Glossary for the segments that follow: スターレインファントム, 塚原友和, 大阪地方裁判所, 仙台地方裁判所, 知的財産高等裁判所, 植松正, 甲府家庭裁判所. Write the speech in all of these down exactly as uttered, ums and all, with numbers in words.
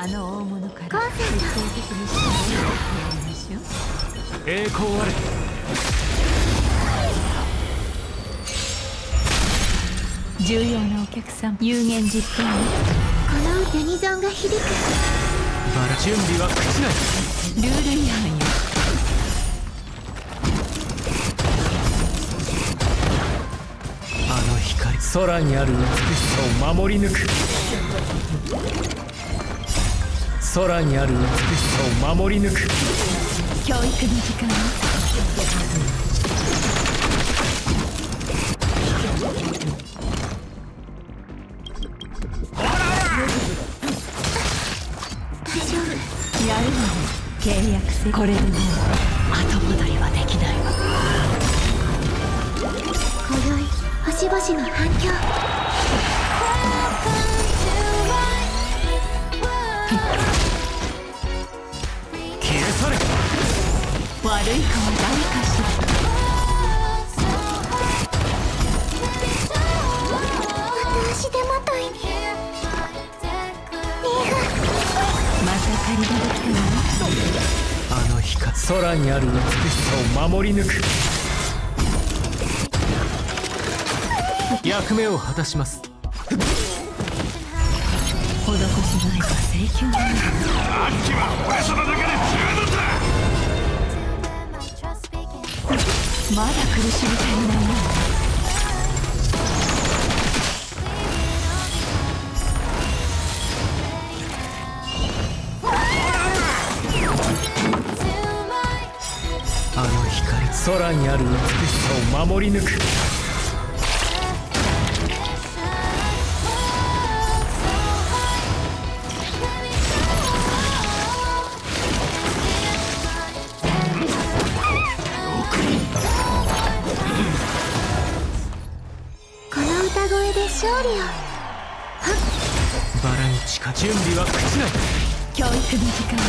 あの大物から徹底的に仕留めようとやりましょう。栄光あれ。重要なお客さん、有言実行。このユニゾンが響く。バラ準備は朽ちない。ルール違反よ。あの光、空にある美しさを守り抜く。空にある美しさを守り抜く。教育の時間は。ほら大丈夫。やるのよ、契約せ。これでもう後戻りはできないわ。今宵星々の反響。悪い子は誰かしら。私でまたいに逃が。また借りができたわ。あの日か空にある美しさを守り抜く。役目を果たします。施しないか請求がある。あっちは俺様だけで十分だ。まだ苦しみたいなもん。あの光、空にある美しさを守り抜く。勝利を。バラに近準備は朽ちない。教育の時間は。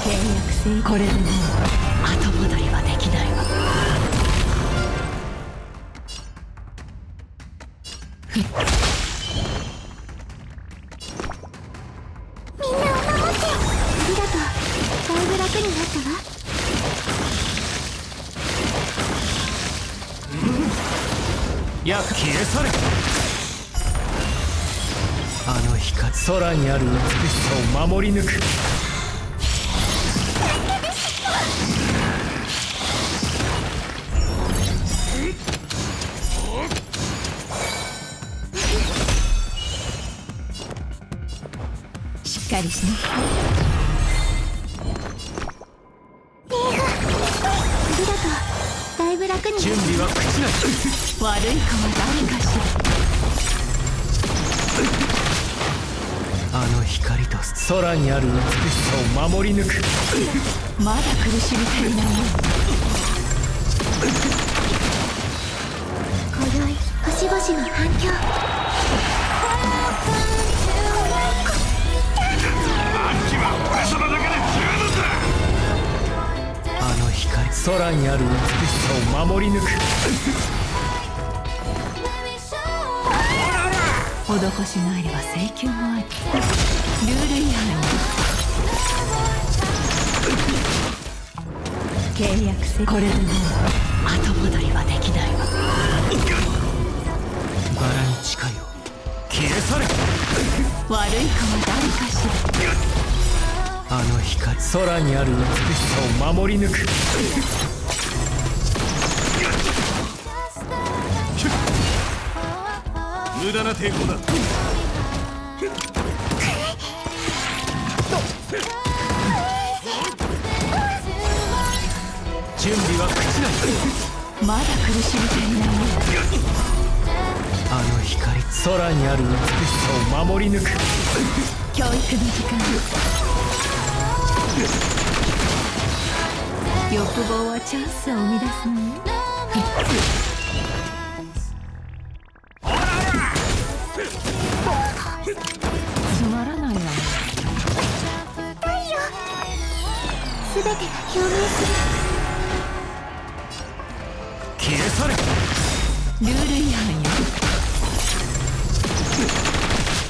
契約制。これでもう後戻りはできないわ。消え去れ。あの光、空にある美しさを守り抜く。しっかりしなさい。ありがとう。準備は朽ちない。悪い子は誰かしら。あの光と空にある美しさを守り抜く。まだ苦しみたいなもん。今宵星々の反響。あっちは俺様だけで十分だ。あの光、空にある美しさを守り抜く。施しがあれば請求もある。ルール違反。契約せ。これでもう後戻りはできないわ。バラに近いよ。消え去れ。悪い子は誰かしら。あの光、空にある美しさを守り抜く。無駄な抵抗だ。準備は朽ちない。まだ苦しみたいなもん。あの光、空にある美しさを守り抜く。教育の時間。欲望はチャンスを生み出すのよ。つまらないわ。太陽、全てが共鳴する。去れ。ルール違反よ。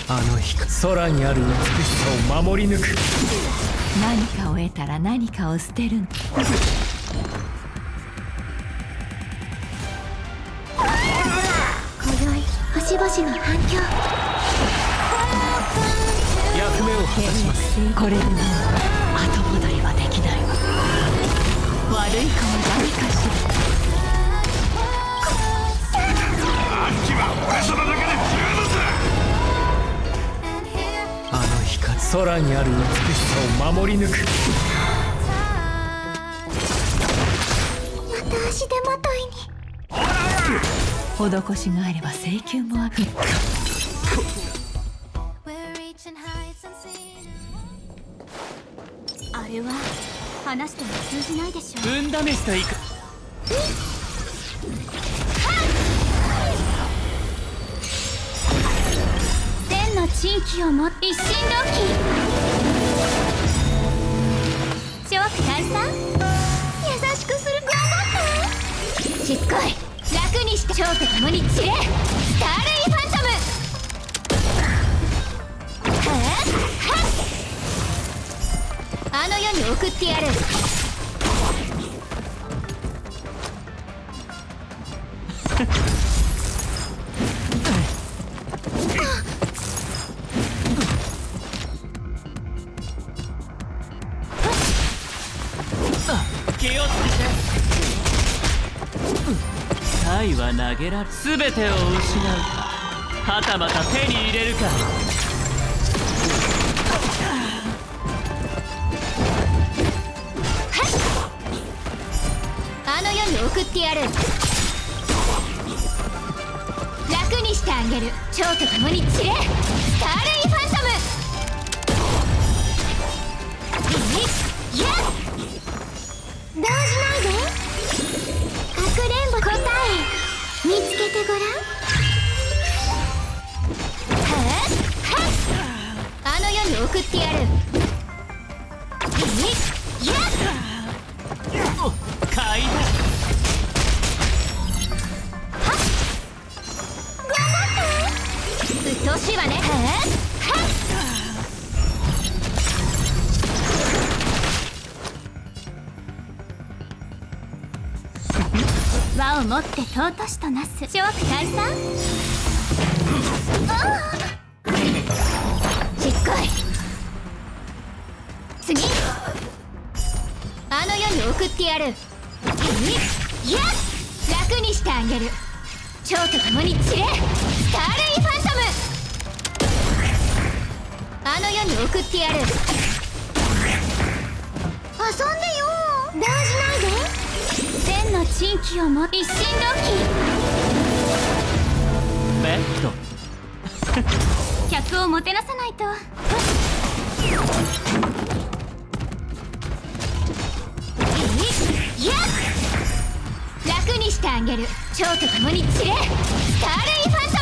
あの日空にある美しさを守り抜く。何かを得たら何かを捨てる。今宵星々の反響。役目を果たします。これでも後戻りはできない。悪い子は誰かしら。あっちは俺様だけで十分だ。あの日か空にある美しさを守り抜く。また足手まといに。施しがあれば請求もある。あれは話しても通じないでしょう。運試しといく。天の地域を持って一心同期。諸悪退散。優しくすると思った。しつこい。楽にして蝶と共に散れ。スターレイファントム。あの世に送ってやる。気をつけて。愛は投げられ、すべてを失うか、はたまた手に入れるか。あの世に送ってやる。楽にしてあげる。蝶と共に散れ。スターレイファントム。イエス。動じないで。かくれんぼ。答え見つけてごらん。あの世に送ってやる。かいだ。うっとうしいわね。輪を持って尊しとなす。諸悪退散。しっかり。次。あの世に送ってやる。イエス。楽にしてあげる。蝶と共に散れ。スターレイファントム。あの世に送ってやる。遊んでよ。動じないで。天の地域をも一心同期。ベッド客をもてなさないと。いや楽にしてあげる。蝶と共に散れ。スターレイファント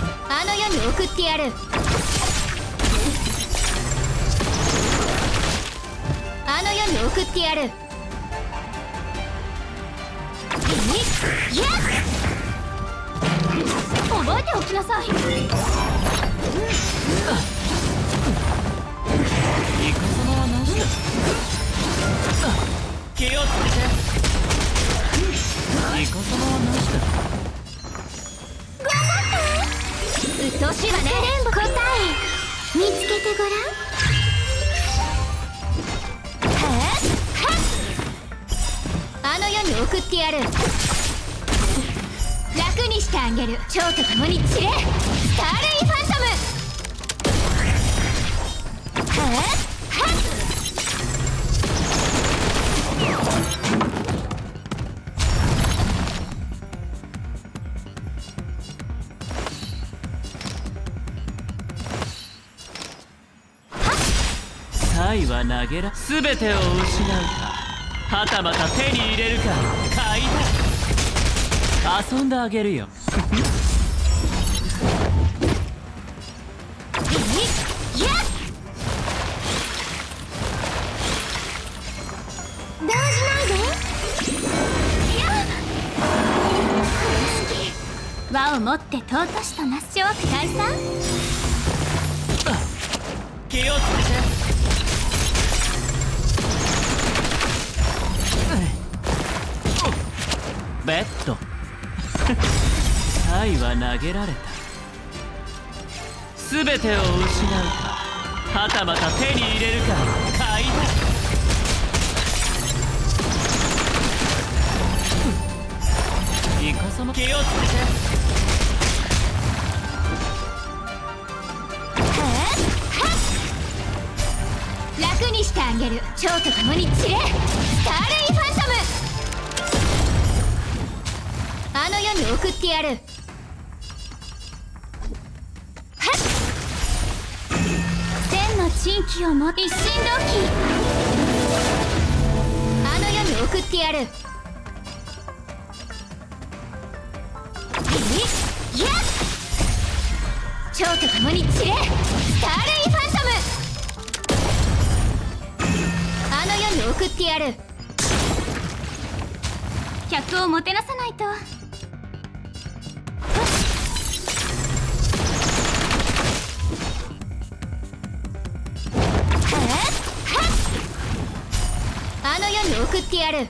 ム。あの世に送ってやる。あの世に送ってやる。覚えておきなさい。行く様はなしだ。気をつけて。行く様はなしだ。頑張って。うっとうしいわね。答え見つけてごらん。あの世に送ってやる。楽にしてあげる。蝶と共に散れ。スターレイファントム。はっはっ。愛は投げら、すべてを失うか。はたまた手に入れるか。買いだ。遊んであげるよ。動じないで。をもって尊しとなす諸悪退散。気をつけて。ベッド。愛は投げられた。すべてを失うか、はたまた手に入れるか、買いだ。イカ様、気をつけて。ええ、楽にしてあげる。蝶と共に散れ、スターレインファントム。あの世に送ってやる。はっ、天の珍奇をも一心同期。あの世に送ってやる。蝶と共に散れ、スターレインファントム。あの世に送ってやる。客をもてなさないと。あの世に送ってやる。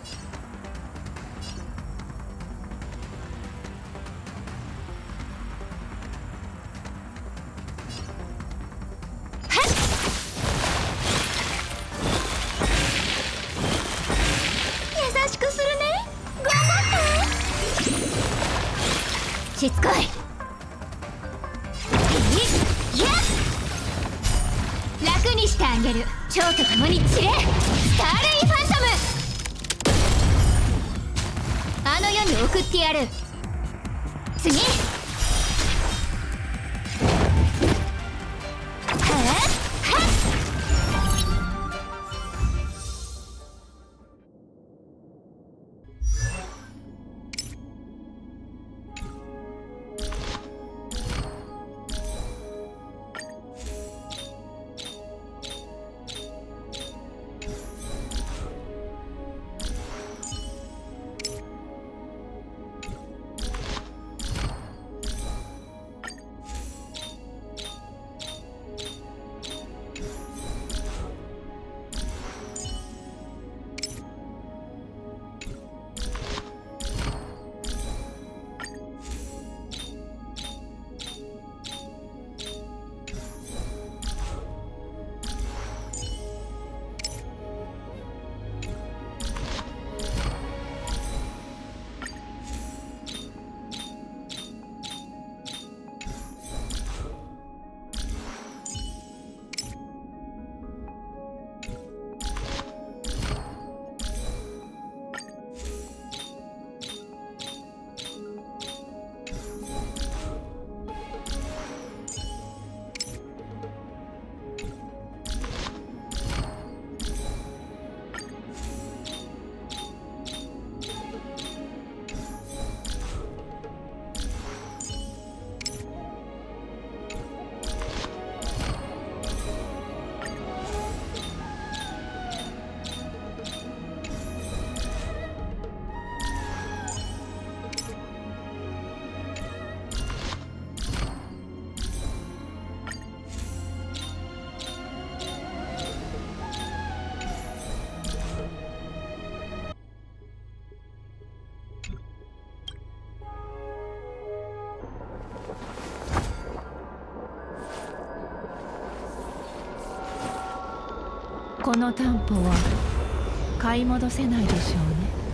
しつこい。楽にしてあげる。蝶と共に散れ、スターレインファントム。あの世に送ってやる。次。えこの担保は買い戻せないでしょうね。